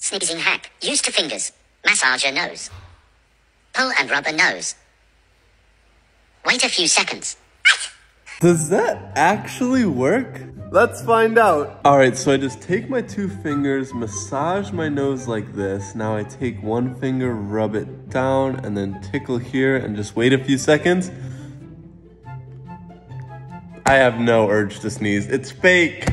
Sneezing hack, used to fingers. Massager nose. Pull and rub a nose. Wait a few seconds. Does that actually work? Let's find out. All right, so I just take my two fingers, massage my nose like this. Now I take one finger, rub it down, and then tickle here and just wait a few seconds. I have no urge to sneeze. It's fake.